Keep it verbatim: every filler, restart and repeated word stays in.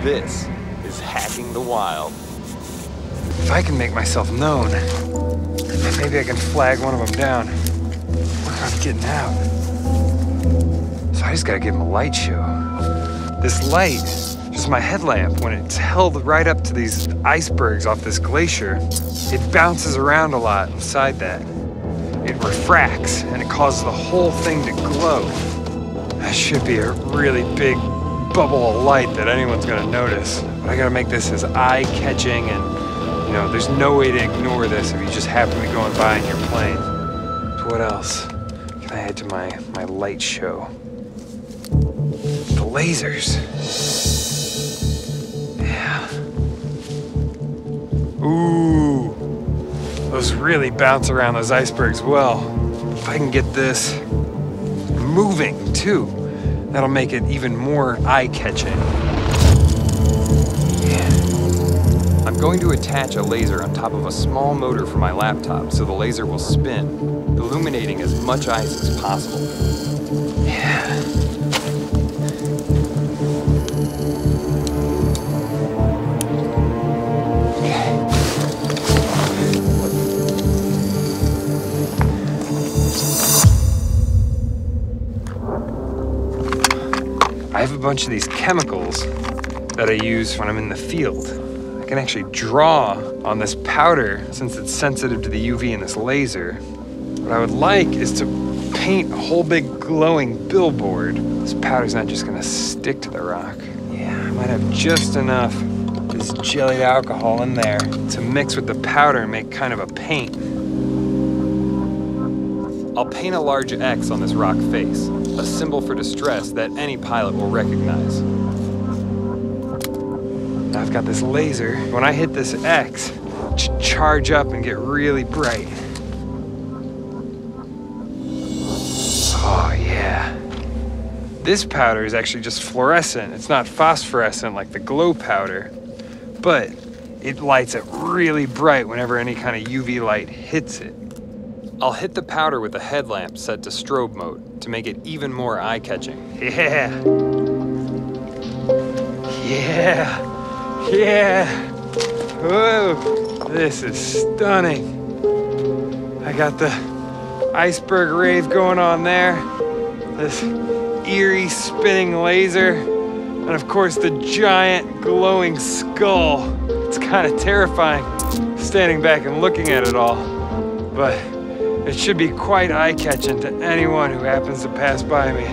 This is Hacking the Wild. If I can make myself known, maybe I can flag one of them down. Work on getting out. So I just gotta give him a light show. This light, just my headlamp, when it's held right up to these icebergs off this glacier, it bounces around a lot inside that. It refracts, and it causes the whole thing to glow. That should be a really big bubble of light that anyone's gonna notice. But I gotta make this as eye-catching, and you know, there's no way to ignore this if you just happen to be going by in your plane. So what else can I add to my, my light show? The lasers. Yeah. Ooh. Those really bounce around those icebergs well. If I can get this moving too, that'll make it even more eye-catching. Yeah. I'm going to attach a laser on top of a small motor for my laptop so the laser will spin, illuminating as much ice as possible. Yeah. I have a bunch of these chemicals that I use when I'm in the field. I can actually draw on this powder since it's sensitive to the U V in this laser. What I would like is to paint a whole big glowing billboard. This powder's not just gonna stick to the rock. Yeah, I might have just enough of this jellied alcohol in there to mix with the powder and make kind of a paint. I'll paint a large X on this rock face, a symbol for distress that any pilot will recognize. Now I've got this laser. When I hit this X, ch charge up and get really bright. Oh yeah. This powder is actually just fluorescent. It's not phosphorescent like the glow powder, but it lights up really bright whenever any kind of U V light hits it. I'll hit the powder with a headlamp set to strobe mode to make it even more eye-catching. Yeah! Yeah! Yeah! Whoa! This is stunning. I got the iceberg rave going on there, this eerie spinning laser, and of course the giant glowing skull. It's kind of terrifying standing back and looking at it all, but it should be quite eye-catching to anyone who happens to pass by me.